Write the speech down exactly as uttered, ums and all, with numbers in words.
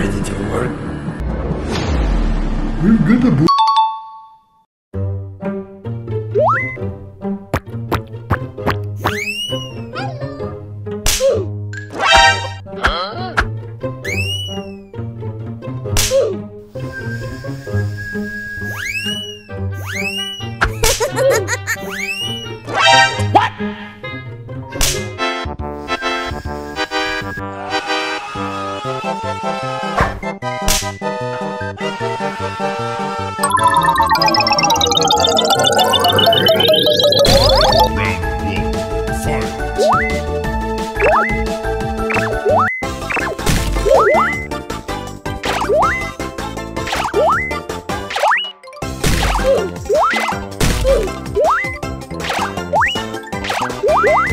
ready to work. We're gonna b- Woo!